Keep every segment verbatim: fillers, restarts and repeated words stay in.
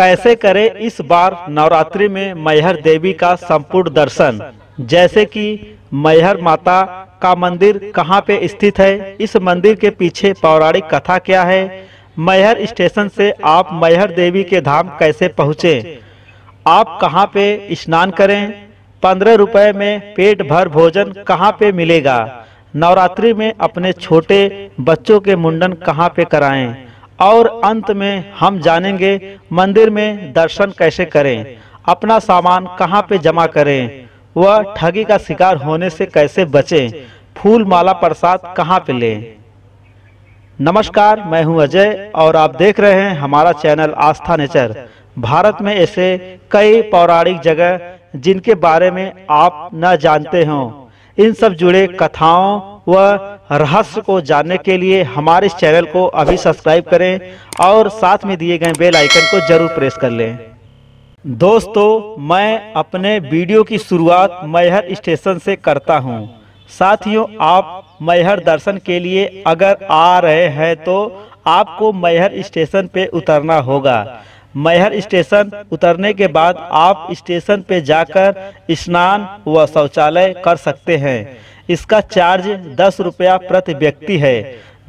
कैसे करें इस बार नवरात्रि में मैहर देवी का संपूर्ण दर्शन, जैसे कि मैहर माता का मंदिर कहां पे स्थित है, इस मंदिर के पीछे पौराणिक कथा क्या है, मैहर स्टेशन से आप मैहर देवी के धाम कैसे पहुँचे, आप कहां पे स्नान करें, पंद्रह रुपए में पेट भर भोजन कहां पे मिलेगा, नवरात्रि में अपने छोटे बच्चों के मुंडन कहां पे कराएं, और अंत में हम जानेंगे मंदिर में दर्शन कैसे करें, अपना सामान कहां पे जमा करें, वह ठगी का शिकार होने से कैसे बचें, फूल माला प्रसाद कहां पे लें। नमस्कार, मैं हूं अजय और आप देख रहे हैं हमारा चैनल आस्था नेचर। भारत में ऐसे कई पौराणिक जगह जिनके बारे में आप न जानते हों, इन सब जुड़े कथाओं व रहस्य को जानने के लिए हमारे इस चैनल को अभी सब्सक्राइब करें और साथ में दिए गए बेल आइकन को जरूर प्रेस कर लें। दोस्तों, मैं अपने वीडियो की शुरुआत मैहर स्टेशन से करता हूं। साथियों, आप मैहर दर्शन के लिए अगर आ रहे हैं तो आपको मैहर स्टेशन पे उतरना होगा। मैहर स्टेशन उतरने के बाद आप स्टेशन पे जाकर स्नान व शौचालय कर सकते हैं। इसका चार्ज दस रुपया प्रति व्यक्ति है।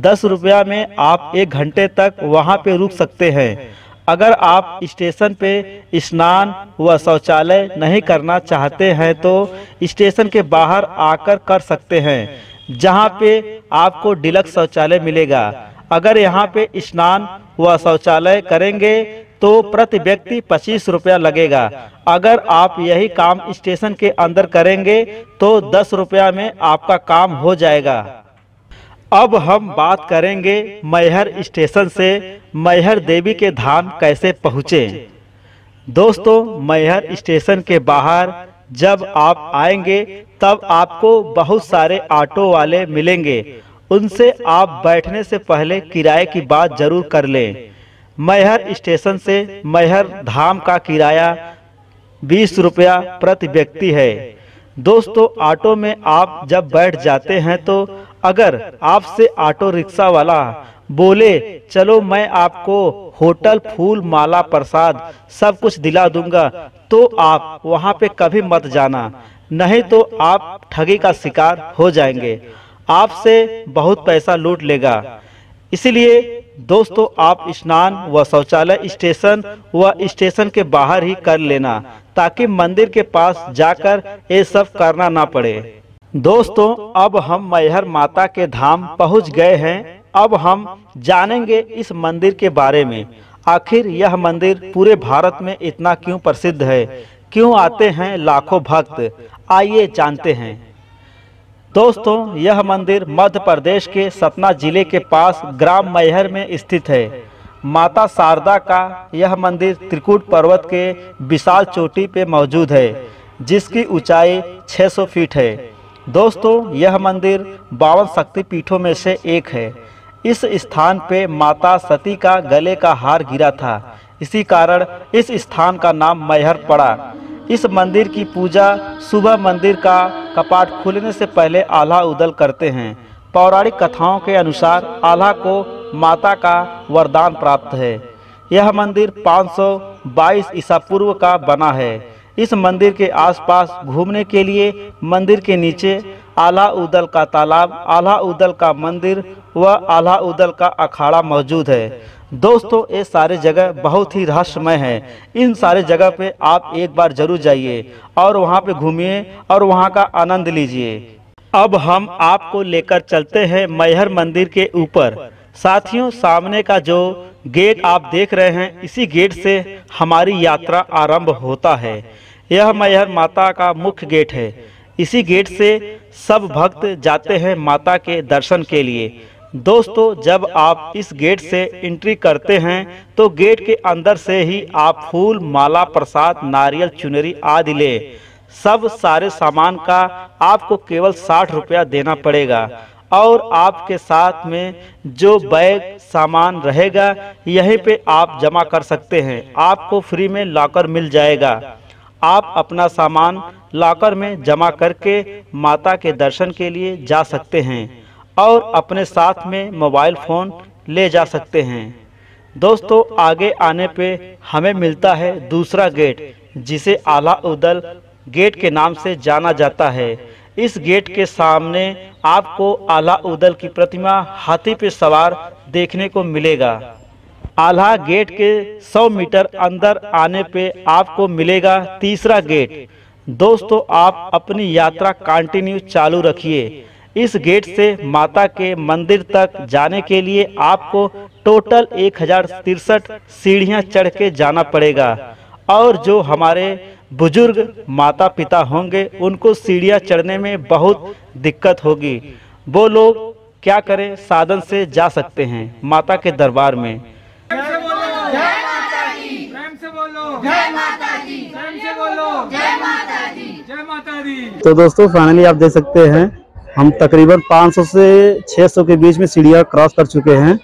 दस रुपया में आप एक घंटे तक वहां पे रुक सकते हैं। अगर आप स्टेशन पे स्नान व शौचालय नहीं करना चाहते हैं तो स्टेशन के बाहर आकर कर सकते हैं, जहां पे आपको डिलक्स शौचालय मिलेगा। अगर यहां पे स्नान व शौचालय करेंगे तो प्रति व्यक्ति पच्चीस रुपया लगेगा। अगर आप यही काम स्टेशन के अंदर करेंगे तो दस रुपया में आपका काम हो जाएगा। अब हम बात करेंगे मैहर स्टेशन से मैहर देवी के धाम कैसे पहुँचे। दोस्तों, मैहर स्टेशन के बाहर जब आप आएंगे तब आपको बहुत सारे ऑटो वाले मिलेंगे, उनसे आप बैठने से पहले किराए की बात जरूर कर लें। मैहर स्टेशन से मैहर धाम का किराया बीस रुपया प्रति व्यक्ति है। दोस्तों, ऑटो में आप जब बैठ जाते हैं तो अगर आपसे ऑटो रिक्शा वाला बोले चलो मैं आपको होटल फूल माला प्रसाद सब कुछ दिला दूंगा, तो आप वहां पे कभी मत जाना, नहीं तो आप ठगी का शिकार हो जाएंगे, आपसे बहुत पैसा लूट लेगा। इसलिए दोस्तों, आप स्नान व शौचालय स्टेशन व स्टेशन के बाहर ही कर लेना, ताकि मंदिर के पास जाकर ये सब करना ना पड़े। दोस्तों, अब हम मैहर माता के धाम पहुंच गए हैं। अब हम जानेंगे इस मंदिर के बारे में, आखिर यह मंदिर पूरे भारत में इतना क्यों प्रसिद्ध है, क्यों आते हैं लाखों भक्त, आइए जानते हैं। दोस्तों, यह मंदिर मध्य प्रदेश के सतना जिले के पास ग्राम मैहर में स्थित है। माता शारदा का यह मंदिर त्रिकूट पर्वत के विशाल चोटी पे मौजूद है, जिसकी ऊंचाई छह सौ फीट है। दोस्तों, यह मंदिर बावन शक्तिपीठों में से एक है। इस स्थान पे माता सती का गले का हार गिरा था, इसी कारण इस स्थान का नाम मैहर पड़ा। इस मंदिर की पूजा सुबह मंदिर का कपाट खुलने से पहले आल्हा ऊदल करते हैं। पौराणिक कथाओं के अनुसार आल्हा को माता का वरदान प्राप्त है। यह मंदिर पाँच सौ बाईस ईसा पूर्व का बना है। इस मंदिर के आसपास घूमने के लिए मंदिर के नीचे आल्हा ऊदल का तालाब, आल्हा ऊदल का मंदिर व आल्हा ऊदल का अखाड़ा मौजूद है। दोस्तों, ये सारे जगह बहुत ही रहस्यमय हैं। इन सारे जगह पे आप एक बार जरूर जाइए और वहाँ पे घूमिए और वहाँ का आनंद लीजिए। अब हम आपको लेकर चलते हैं मैहर मंदिर के ऊपर। साथियों, सामने का जो गेट आप देख रहे हैं, इसी गेट से हमारी यात्रा आरंभ होता है। यह मैहर माता का मुख्य गेट है। इसी गेट से सब भक्त जाते हैं माता के दर्शन के लिए। दोस्तों, जब आप इस गेट से एंट्री करते हैं तो गेट के अंदर से ही आप फूल माला प्रसाद नारियल चुनरी आदि ले, सब सारे सामान का आपको केवल साठ रुपया देना पड़ेगा और आपके साथ में जो बैग सामान रहेगा यहीं पे आप जमा कर सकते हैं। आपको फ्री में लॉकर मिल जाएगा। आप अपना सामान लॉकर में जमा करके माता के दर्शन के लिए जा सकते हैं और अपने साथ में मोबाइल फ़ोन ले जा सकते हैं। दोस्तों आगे आने पे हमें मिलता है दूसरा गेट, जिसे आल्हा ऊदल गेट के नाम से जाना जाता है। इस गेट के सामने आपको आल्हा ऊदल की प्रतिमा हाथी पे सवार देखने को मिलेगा। आल्हा गेट के सौ मीटर अंदर आने पे आपको मिलेगा तीसरा गेट। दोस्तों आप अपनी यात्रा कंटिन्यू चालू रखिए। इस गेट से माता के मंदिर तक जाने के लिए आपको टोटल एक हजार तिरसठ सीढ़ियाँ चढ़ के जाना पड़ेगा और जो हमारे बुजुर्ग माता पिता होंगे उनको सीढ़ियाँ चढ़ने में बहुत दिक्कत होगी। वो लोग क्या करें, साधन से जा सकते हैं माता के दरबार में। तो दोस्तों फाइनली आप देख सकते हैं हम तकरीबन पाँच सौ से छह सौ के बीच में सीढ़ियाँ क्रॉस कर चुके हैं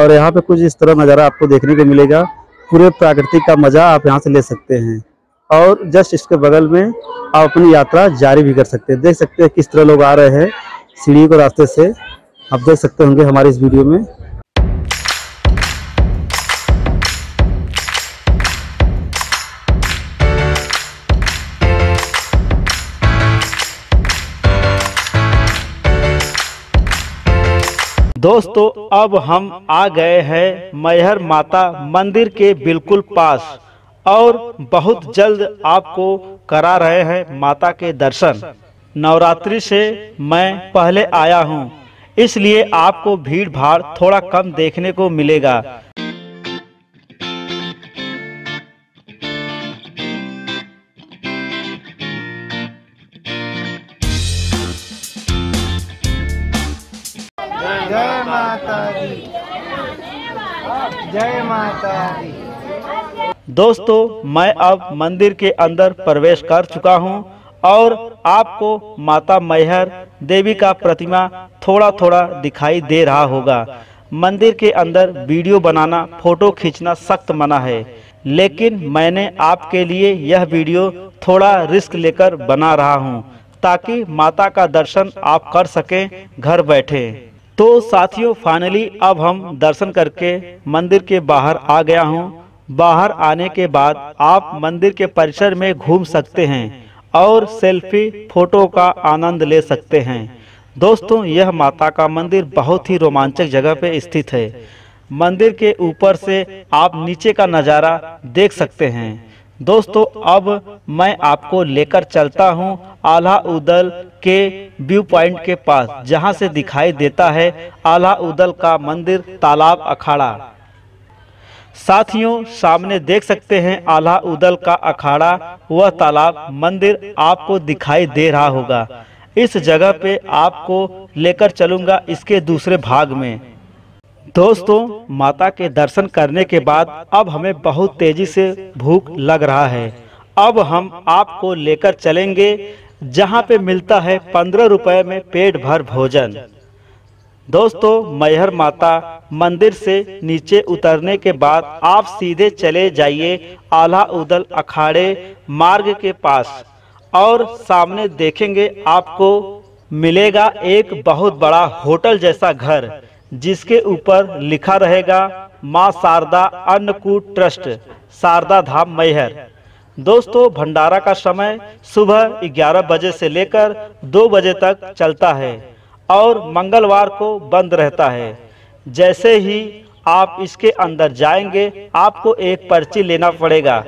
और यहाँ पे कुछ इस तरह नज़ारा आपको देखने को मिलेगा। पूरे प्राकृतिक का मज़ा आप यहाँ से ले सकते हैं और जस्ट इसके बगल में आप अपनी यात्रा जारी भी कर सकते हैं। देख सकते हैं किस तरह लोग आ रहे हैं सीढ़ी को रास्ते से, आप देख सकते होंगे हमारे इस वीडियो में। दोस्तों अब हम आ गए हैं मैहर माता मंदिर के बिल्कुल पास और बहुत जल्द आपको करा रहे हैं माता के दर्शन। नवरात्रि से मैं पहले आया हूं, इसलिए आपको भीड़ भाड़ थोड़ा कम देखने को मिलेगा। जय माता दी, जय माता दी। दोस्तों मैं अब मंदिर के अंदर प्रवेश कर चुका हूं और आपको माता मैहर देवी का प्रतिमा थोड़ा थोड़ा दिखाई दे रहा होगा। मंदिर के अंदर वीडियो बनाना, फोटो खींचना सख्त मना है, लेकिन मैंने आपके लिए यह वीडियो थोड़ा रिस्क लेकर बना रहा हूं ताकि माता का दर्शन आप कर सकें घर बैठे। तो साथियों फाइनली अब हम दर्शन करके मंदिर के बाहर आ गया हूं। बाहर आने के बाद आप मंदिर के परिसर में घूम सकते हैं और सेल्फी फोटो का आनंद ले सकते हैं। दोस्तों यह माता का मंदिर बहुत ही रोमांचक जगह पर स्थित है। मंदिर के ऊपर से आप नीचे का नज़ारा देख सकते हैं। दोस्तों अब मैं आपको लेकर चलता हूं आल्हा ऊदल के व्यू पॉइंट के पास, जहां से दिखाई देता है आल्हा ऊदल का मंदिर तालाब अखाड़ा। साथियों सामने देख सकते हैं आल्हा ऊदल का अखाड़ा व तालाब मंदिर आपको दिखाई दे रहा होगा। इस जगह पे आपको लेकर चलूंगा इसके दूसरे भाग में। दोस्तों माता के दर्शन करने के बाद अब हमें बहुत तेजी से भूख लग रहा है। अब हम आपको लेकर चलेंगे जहां पे मिलता है पंद्रह रुपए में पेट भर भोजन। दोस्तों मैहर माता मंदिर से नीचे उतरने के बाद आप सीधे चले जाइए आल्हा ऊदल अखाड़े मार्ग के पास और सामने देखेंगे आपको मिलेगा एक बहुत बड़ा होटल जैसा घर, जिसके ऊपर लिखा रहेगा माँ शारदा अन्नकूट ट्रस्ट शारदा धाम मैहर। दोस्तों भंडारा का समय सुबह ग्यारह बजे से लेकर दो बजे तक चलता है और मंगलवार को बंद रहता है। जैसे ही आप इसके अंदर जाएंगे आपको एक पर्ची लेना पड़ेगा।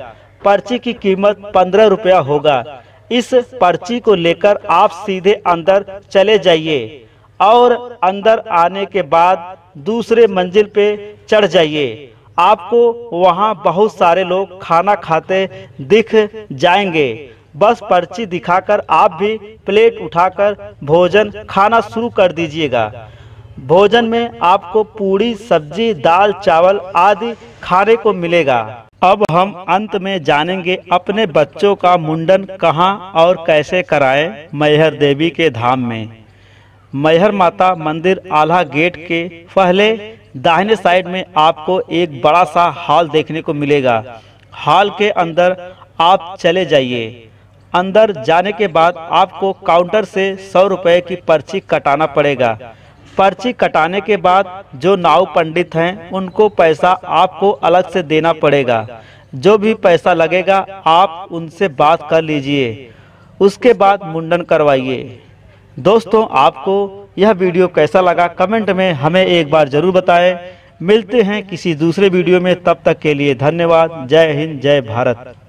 पर्ची की कीमत पंद्रह रुपया होगा। इस पर्ची को लेकर आप सीधे अंदर चले जाइए और अंदर आने के बाद दूसरे मंजिल पे चढ़ जाइए। आपको वहाँ बहुत सारे लोग खाना खाते दिख जाएंगे। बस पर्ची दिखाकर आप भी प्लेट उठाकर भोजन खाना शुरू कर दीजिएगा। भोजन में आपको पूरी सब्जी दाल चावल आदि खाने को मिलेगा। अब हम अंत में जानेंगे अपने बच्चों का मुंडन कहाँ और कैसे कराएं मैहर देवी के धाम में। मैहर माता मंदिर आल्हा गेट के पहले दाहिने साइड में आपको एक बड़ा सा हॉल देखने को मिलेगा। हॉल के अंदर आप चले जाइए। अंदर जाने के बाद आपको काउंटर से सौ रुपये की पर्ची कटाना पड़ेगा। पर्ची कटाने के बाद जो नाव पंडित हैं उनको पैसा आपको अलग से देना पड़ेगा। जो भी पैसा लगेगा आप उनसे बात कर लीजिए, उसके बाद मुंडन करवाइए। दोस्तों, आपको यह वीडियो कैसा लगा कमेंट में हमें एक बार ज़रूर बताएं। मिलते हैं किसी दूसरे वीडियो में, तब तक के लिए धन्यवाद। जय हिंद, जय भारत।